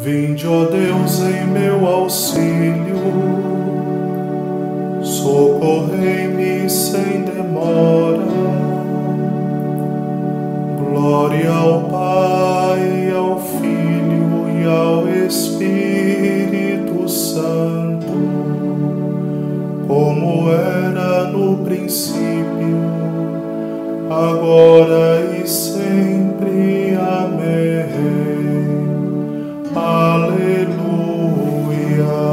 Vinde, ó Deus, em meu auxílio, socorrei-me sem demora. Glória ao Pai, ao Filho e ao Espírito Santo, como era no princípio, agora e sempre. Amém. Aleluia.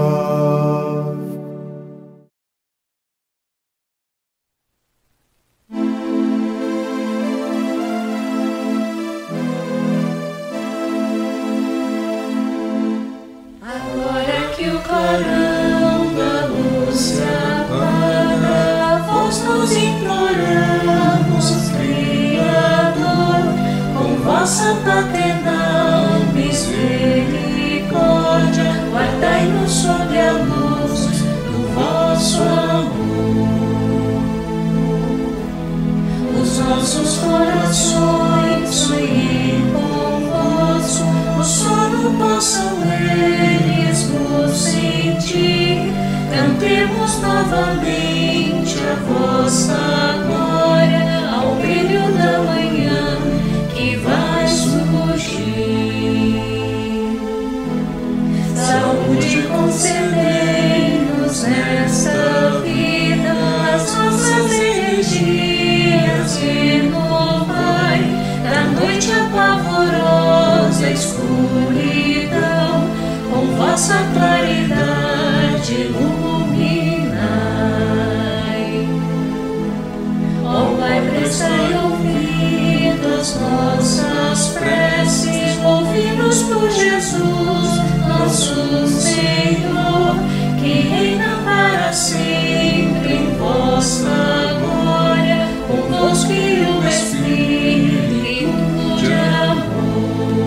Agora que o clarão da luz se apaga, a vós nos imploramos, Criador, com vossa paternal misericórdia, guardai-nos sob a luz do vosso amor. Os nossos corações sonhem convosco, o sono possam eles vos sentir. Cantemos novamente a vossa glória ao brilho da manhã que vai surgir. Saúde concedei-nos nesta vida, as nossas energias renovai, da noite a pavorosa escuridão, com vossa claridade iluminai. Ó Pai, prestai ouvido às nossas preces, ouvi-nos por Jesus, nosso Senhor, que reina para sempre em vossa glória, convosco e o Espírito de amor.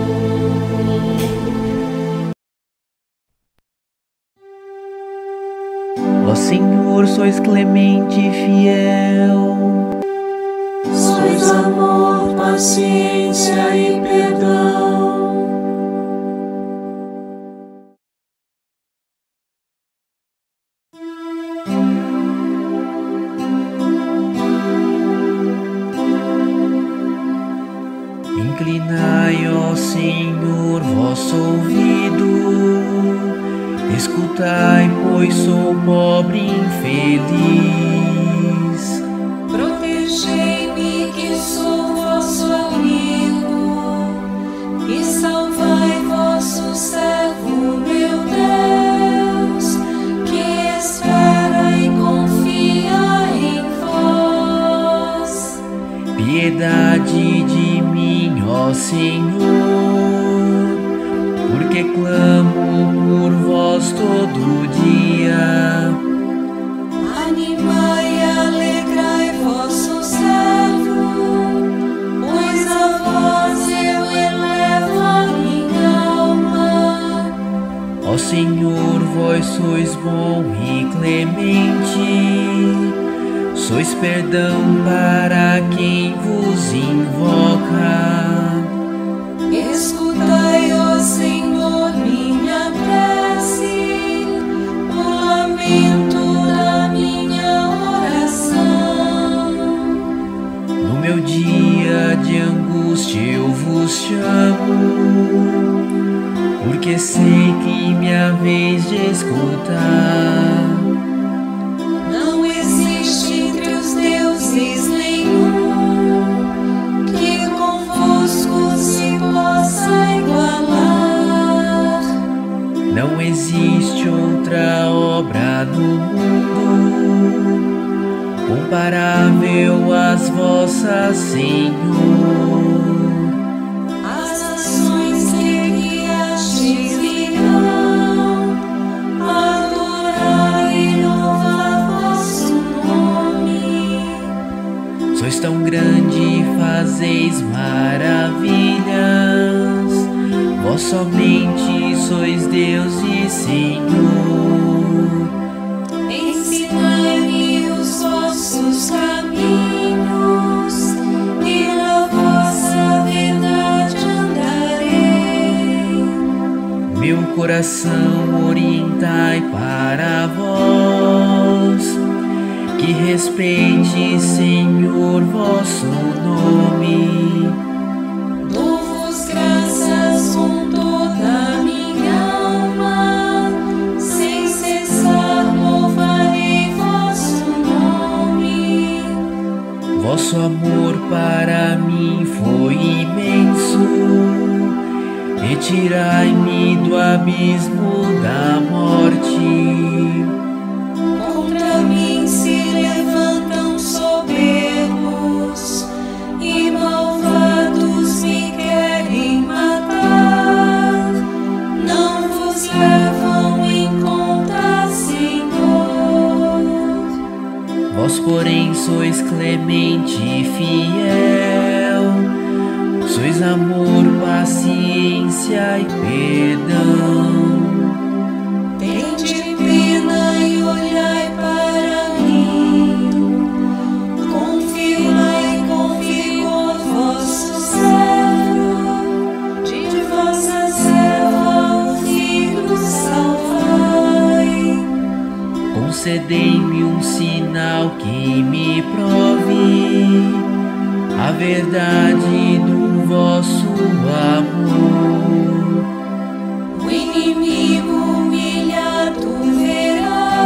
Ó Senhor, sois clemente e fiel, sois amor, paciência e perdão. Inclinai, ó Senhor, vosso ouvido, escutai, pois sou pobre e infeliz. Protegei-me, que sou vosso amigo, e salvai vosso servo, meu Deus, que espera e confia em vós. Piedade de mim, ó Senhor, porque clamo por vós todo dia. Animai e alegrai vosso servo, pois a vós eu elevo a minha alma. Ó Senhor, vós sois bom e clemente, sois perdão para quem vos invoca. Escutai, ó Senhor, minha prece, o lamento da minha oração. No meu dia de angústia eu vos chamo, porque sei que minha vez de escutar. Nenhum que convosco se possa igualar. Não existe outra obra no mundo comparável às vossas, Senhor. As ações que guiastes virão adorar e louvar vosso nome. Sois tão grande, fazeis maravilhas, vós somente sois Deus e Senhor. Ensinai-me os vossos caminhos, e na vossa verdade andarei. Meu coração orientai para vós, que respeite, Senhor, vosso nome. Dou-vos graças com toda a minha alma, sem cessar louvarei vosso nome. Vosso amor para mim foi imenso, retirai-me do abismo da morte. Contra mim se levantam soberbos e malvados me querem matar. Não vos levam em conta, Senhor. Vós, porém, sois clemente e fiel, sois amor, paciência e perdão. Tende pena e olhai para mim, confiai com vigor vosso servo, de vossa serva o filho salvai. Concedei-me um sinal que me prove a verdade do vosso amor. O inimigo humilhado verá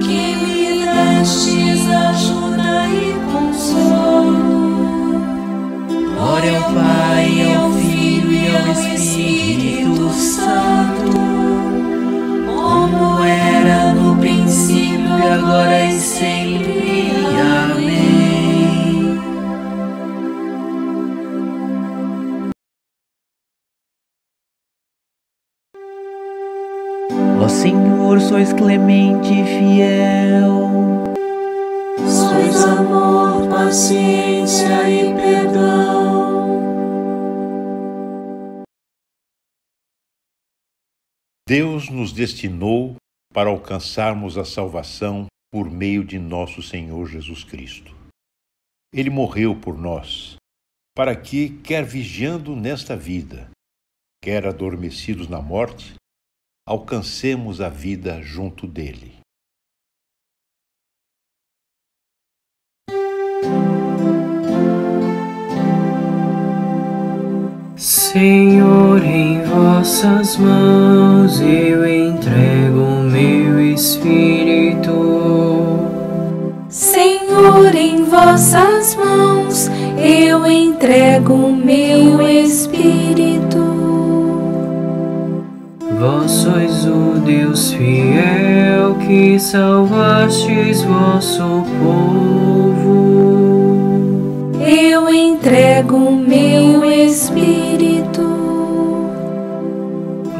que me destes ajuda e consolo. Glória ao Pai, ao Filho e ao Espírito Santo, como era no princípio, agora e sempre. Amém. Ó Senhor, sois clemente e fiel, sois amor, paciência e perdão. Deus nos destinou para alcançarmos a salvação por meio de nosso Senhor Jesus Cristo. Ele morreu por nós, para que, quer vigiando nesta vida, quer adormecidos na morte, alcancemos a vida junto dele. Senhor, em vossas mãos eu entrego o meu espírito. Senhor, em vossas mãos eu entrego o meu espírito. Vós sois o Deus fiel que salvastes vosso povo. Eu entrego o meu espírito.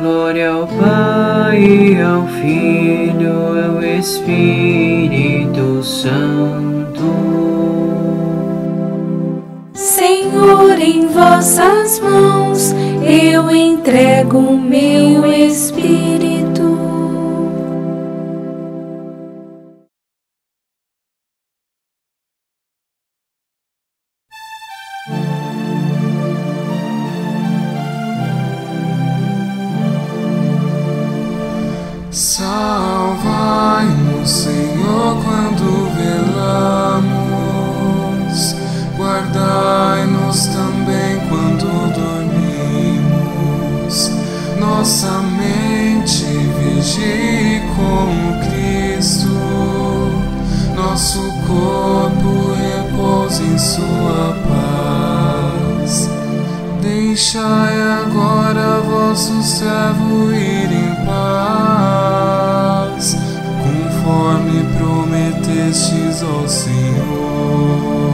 Glória ao Pai, ao Filho, ao Espírito Santo. Senhor, em vossas mãos eu entrego o meu espírito. Salvai-nos, Senhor, quando velamos, guardai-nos também quando dormimos. Nossa mente vigie como Cristo, nosso corpo repousa em sua paz. Deixai agora vosso servo ir em paz, conforme prometestes ao Senhor.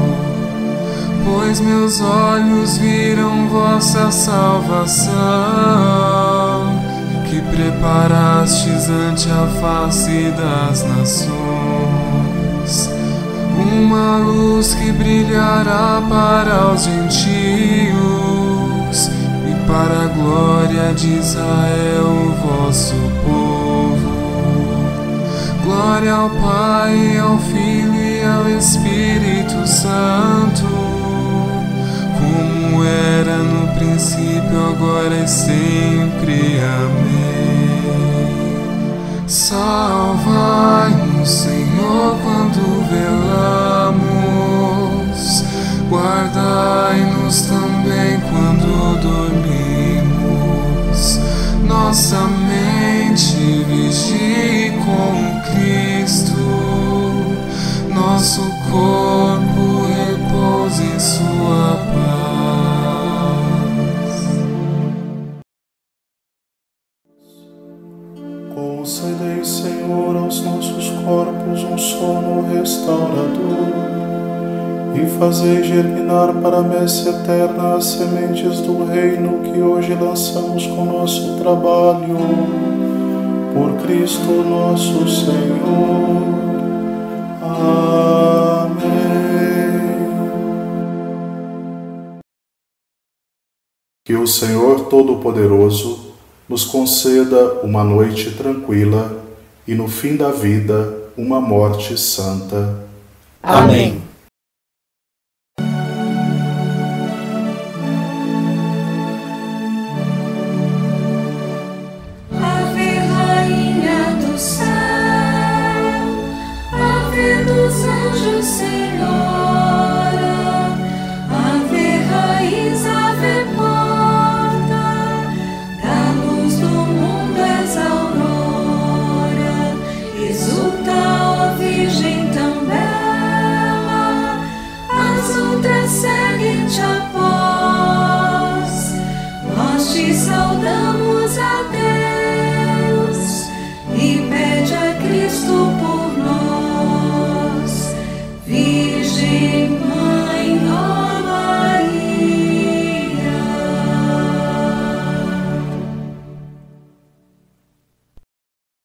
Pois meus olhos viram vossa salvação, que preparastes ante a face das nações, uma luz que brilhará para os gentios e para a glória de Israel, o vosso povo. Glória ao Pai, ao Filho e ao Espírito Santo, como era no princípio, princípio, agora e sempre. Amém. Salvai-nos, Senhor, quando velamos. Guardai-nos também quando dormimos. Nossa mente vigie com Cristo. Nosso corpo repousa em sua paz. Concedei, Senhor, aos nossos corpos um sono restaurador, e fazei germinar para a messe eterna as sementes do reino que hoje lançamos com nosso trabalho, por Cristo nosso Senhor. Amém. Que o Senhor Todo-Poderoso nos conceda uma noite tranquila e, no fim da vida, uma morte santa. Amém.